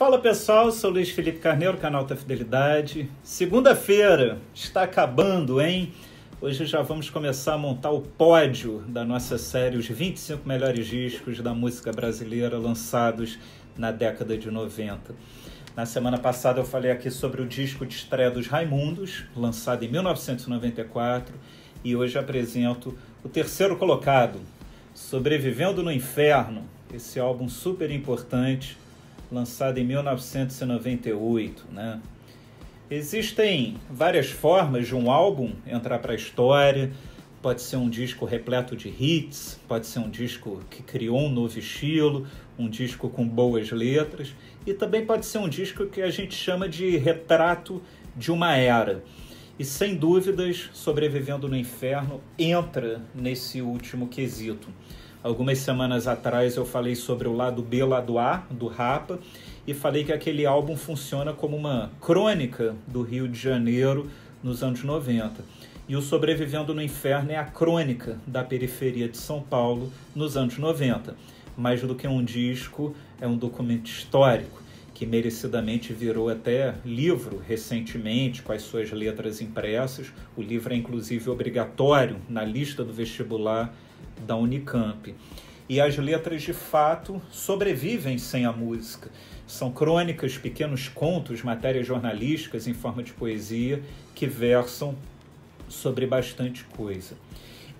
Fala pessoal, sou Luiz Felipe Carneiro, canal Alta Fidelidade. Segunda-feira, está acabando, hein? Hoje já vamos começar a montar o pódio da nossa série Os 25 Melhores Discos da Música Brasileira lançados na década de 90. Na semana passada eu falei aqui sobre o disco de estreia dos Raimundos, lançado em 1994, e hoje apresento o terceiro colocado, Sobrevivendo no Inferno, esse álbum super importante, lançado em 1998, né? Existem várias formas de um álbum entrar para a história. Pode ser um disco repleto de hits, pode ser um disco que criou um novo estilo, um disco com boas letras, e também pode ser um disco que a gente chama de retrato de uma era. E sem dúvidas, Sobrevivendo no Inferno entra nesse último quesito. Algumas semanas atrás eu falei sobre o lado B, lado A do Rappa e falei que aquele álbum funciona como uma crônica do Rio de Janeiro nos anos 90. E o Sobrevivendo no Inferno é a crônica da periferia de São Paulo nos anos 90. Mais do que um disco, é um documento histórico que merecidamente virou até livro recentemente com as suas letras impressas. O livro é inclusive obrigatório na lista do vestibular da Unicamp. E as letras, de fato, sobrevivem sem a música. São crônicas, pequenos contos, matérias jornalísticas em forma de poesia que versam sobre bastante coisa.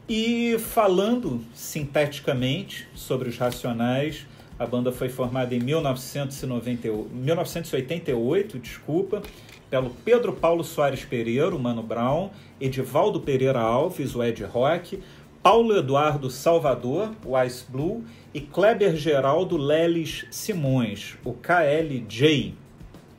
E falando sinteticamente sobre os Racionais, a banda foi formada em 1988, pelo Pedro Paulo Soares Pereira, o Mano Brown, Edivaldo Pereira Alves, o Ed Rock, Paulo Eduardo Salvador, o Ice Blue, e Kleber Geraldo Leles Simões, o KL Jay.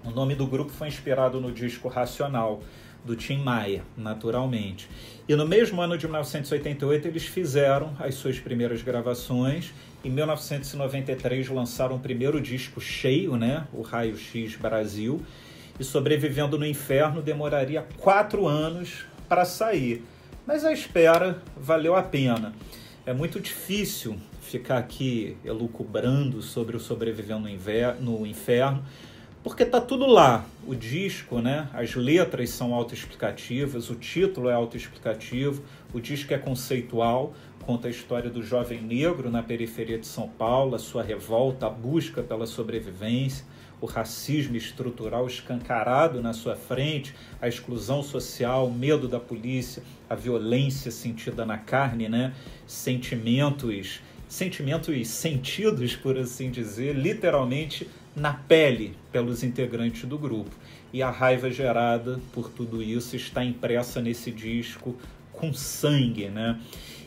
O nome do grupo foi inspirado no disco Racional, do Tim Maia, naturalmente. E no mesmo ano de 1988 eles fizeram as suas primeiras gravações. Em 1993 lançaram o primeiro disco cheio, né? O Raio-X Brasil. E Sobrevivendo no Inferno demoraria 4 anos para sair. Mas a espera valeu a pena. É muito difícil ficar aqui elucubrando sobre o Sobrevivendo no Inferno, porque tá tudo lá. O disco, né? As letras são autoexplicativas, o título é autoexplicativo, o disco é conceitual, conta a história do jovem negro na periferia de São Paulo, a sua revolta, a busca pela sobrevivência, o racismo estrutural escancarado na sua frente, a exclusão social, o medo da polícia, a violência sentida na carne, né? Sentimentos sentidos, por assim dizer, literalmente na pele pelos integrantes do grupo. E a raiva gerada por tudo isso está impressa nesse disco com sangue, né?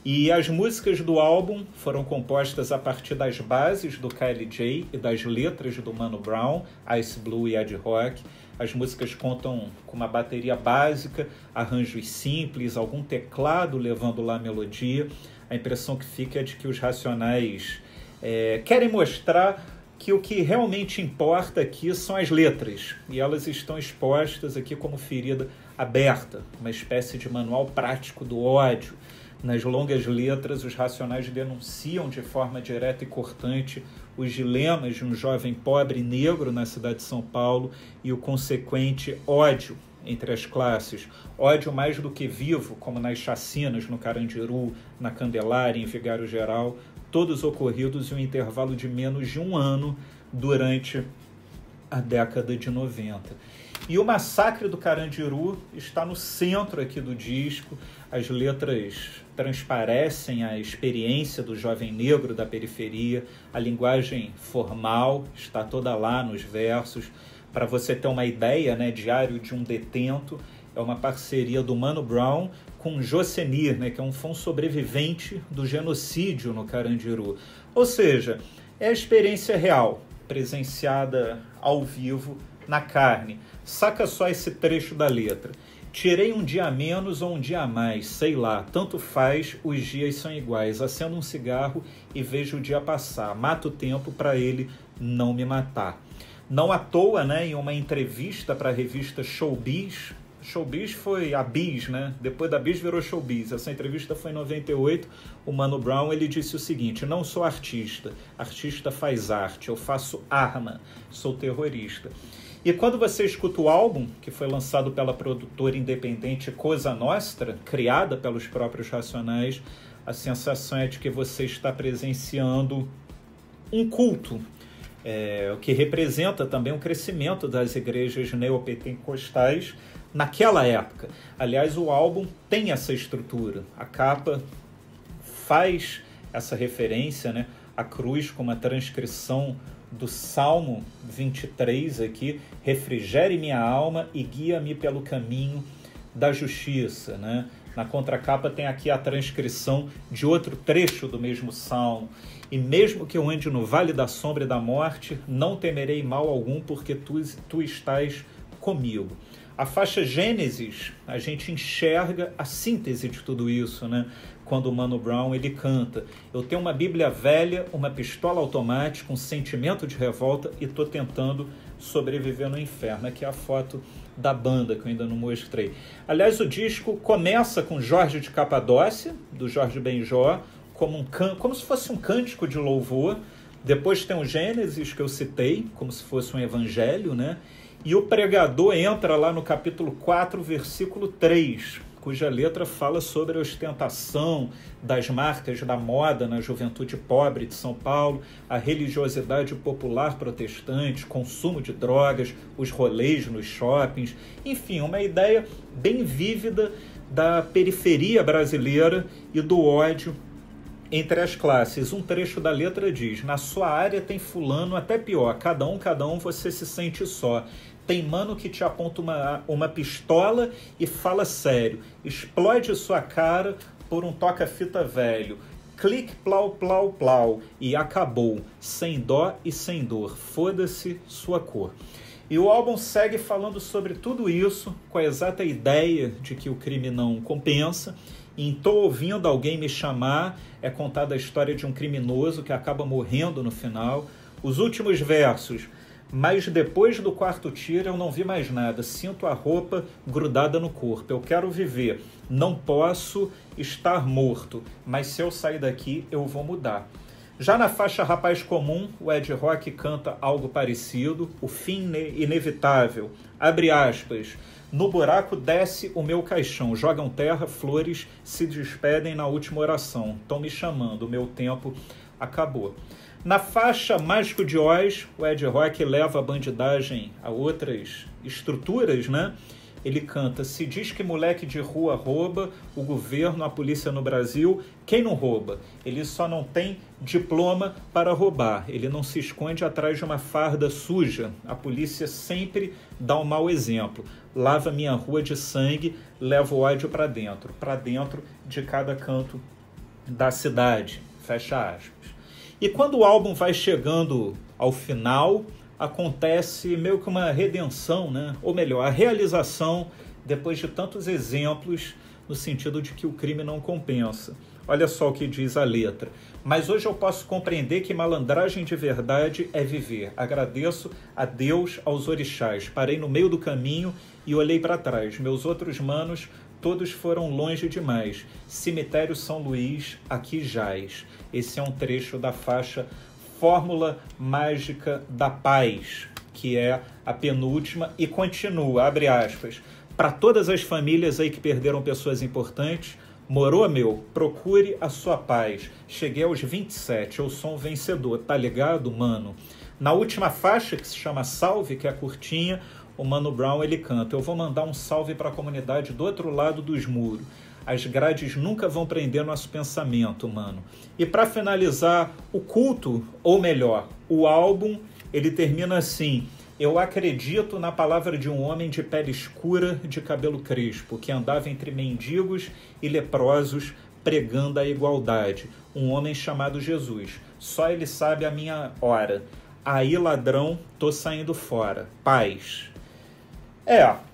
E as músicas do álbum foram compostas a partir das bases do KL Jay e das letras do Mano Brown, Ice Blue e Ed Rock. As músicas contam com uma bateria básica, arranjos simples, algum teclado levando lá a melodia. A impressão que fica é de que os Racionais querem mostrar que o que realmente importa aqui são as letras, e elas estão expostas aqui como ferida aberta, uma espécie de manual prático do ódio. Nas longas letras, os Racionais denunciam de forma direta e cortante os dilemas de um jovem pobre negro na cidade de São Paulo e o consequente ódio entre as classes. Ódio mais do que vivo, como nas chacinas no Carandiru, na Candelária, em Vigário Geral, todos ocorridos em um intervalo de menos de 1 ano durante a década de 90. E o massacre do Carandiru está no centro aqui do disco. As letras transparecem a experiência do jovem negro da periferia. A linguagem formal está toda lá nos versos. Para você ter uma ideia, né, Diário de um Detento é uma parceria do Mano Brown com Jocenir, né, que é um sobrevivente do genocídio no Carandiru. Ou seja, é a experiência real, presenciada ao vivo, na carne. Saca só esse trecho da letra. Tirei um dia a menos ou um dia a mais, sei lá, tanto faz, os dias são iguais. Acendo um cigarro e vejo o dia passar. Mato o tempo para ele não me matar. Não à toa, né, em uma entrevista para a revista Showbiz, Showbiz foi a Bis, né? Depois da Bis virou Showbiz. Essa entrevista foi em 98. O Mano Brown, ele disse o seguinte: não sou artista, artista faz arte, eu faço arma, sou terrorista. E quando você escuta o álbum, que foi lançado pela produtora independente Cosa Nostra, criada pelos próprios Racionais, a sensação é de que você está presenciando um culto, o que representa também um crescimento das igrejas neopentecostais naquela época. Aliás, o álbum tem essa estrutura. A capa faz essa referência, né, à cruz, com uma transcrição do Salmo 23 aqui: refrigere minha alma e guia-me pelo caminho da justiça, né? Na contracapa tem aqui a transcrição de outro trecho do mesmo Salmo. E mesmo que eu ande no vale da sombra e da morte, não temerei mal algum, porque tu estás comigo. A faixa Gênesis, a gente enxerga a síntese de tudo isso, né? Quando o Mano Brown, ele canta: eu tenho uma Bíblia velha, uma pistola automática, um sentimento de revolta e tô tentando sobreviver no inferno. Aqui é a foto da banda, que eu ainda não mostrei. Aliás, o disco começa com Jorge de Capadócia, do Jorge Benjó, como se fosse um cântico de louvor. Depois tem o Gênesis, que eu citei, como se fosse um evangelho, né? E o pregador entra lá no capítulo 4, versículo 3, cuja letra fala sobre a ostentação das marcas da moda na juventude pobre de São Paulo, a religiosidade popular protestante, consumo de drogas, os rolês nos shoppings, enfim, uma ideia bem vívida da periferia brasileira e do ódio entre as classes. Um trecho da letra diz: na sua área tem fulano até pior, cada um você se sente só. Tem mano que te aponta uma pistola e fala sério. Explode sua cara por um toca-fita velho. Clique, plau, plau, plau. E acabou. Sem dó e sem dor. Foda-se sua cor. E o álbum segue falando sobre tudo isso, com a exata ideia de que o crime não compensa. Em Tô Ouvindo Alguém Me Chamar, é contada a história de um criminoso que acaba morrendo no final. Os últimos versos: mas depois do quarto tiro eu não vi mais nada, sinto a roupa grudada no corpo, eu quero viver, não posso estar morto, mas se eu sair daqui eu vou mudar. Já na faixa Rapaz Comum, o Ed Rock canta algo parecido: o fim inevitável, abre aspas, no buraco desce o meu caixão, jogam terra, flores, se despedem na última oração, estão me chamando, o meu tempo acabou. Na faixa Mágico de Oz, o Ed Rock leva a bandidagem a outras estruturas, né? Ele canta: se diz que moleque de rua rouba, o governo, a polícia no Brasil, quem não rouba? Ele só não tem diploma para roubar, ele não se esconde atrás de uma farda suja, a polícia sempre dá um mau exemplo, lava minha rua de sangue, leva o ódio para dentro de cada canto da cidade, fecha aspas. E quando o álbum vai chegando ao final, acontece meio que uma redenção, né? Ou melhor, a realização, depois de tantos exemplos, no sentido de que o crime não compensa. Olha só o que diz a letra: mas hoje eu posso compreender que malandragem de verdade é viver. Agradeço a Deus, aos orixás. Parei no meio do caminho e olhei para trás. Meus outros manos, todos foram longe demais. Cemitério São Luís, aqui jaz. Esse é um trecho da faixa Fórmula Mágica da Paz, que é a penúltima, e continua, abre aspas, para todas as famílias aí que perderam pessoas importantes, morou meu, procure a sua paz. Cheguei aos 27, eu sou um vencedor, tá ligado, mano? Na última faixa, que se chama Salve, que é curtinha, o Mano Brown, ele canta: eu vou mandar um salve para a comunidade do outro lado dos muros. As grades nunca vão prender nosso pensamento, mano. E para finalizar, o culto, ou melhor, o álbum, ele termina assim: eu acredito na palavra de um homem de pele escura, de cabelo crespo, que andava entre mendigos e leprosos, pregando a igualdade. Um homem chamado Jesus. Só ele sabe a minha hora. Aí, ladrão, tô saindo fora. Paz.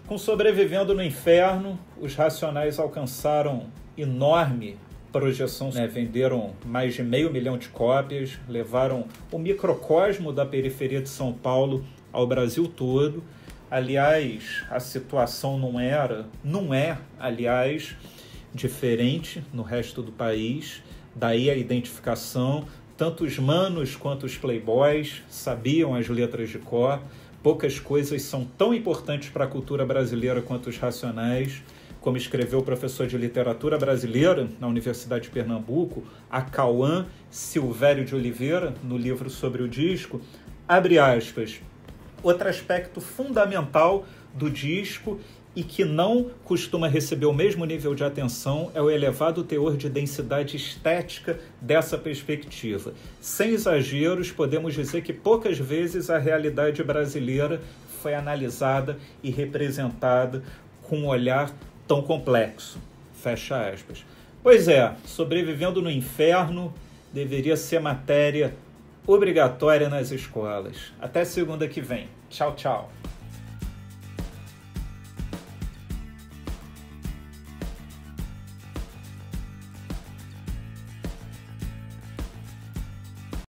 Com Sobrevivendo no Inferno, os Racionais alcançaram enorme projeção, né? Venderam mais de 500 mil de cópias, levaram o microcosmo da periferia de São Paulo ao Brasil todo. Aliás, a situação não é, aliás, diferente no resto do país. Daí a identificação, tanto os manos quanto os playboys sabiam as letras de cor. Poucas coisas são tão importantes para a cultura brasileira quanto os Racionais. Como escreveu o professor de literatura brasileira na Universidade de Pernambuco, a Cauã Silvério de Oliveira, no livro sobre o disco, abre aspas, outro aspecto fundamental do disco e que não costuma receber o mesmo nível de atenção é o elevado teor de densidade estética dessa perspectiva. Sem exageros, podemos dizer que poucas vezes a realidade brasileira foi analisada e representada com um olhar tão complexo, fecha aspas. Pois é, Sobrevivendo no Inferno deveria ser matéria obrigatória nas escolas. Até segunda que vem. Tchau, tchau.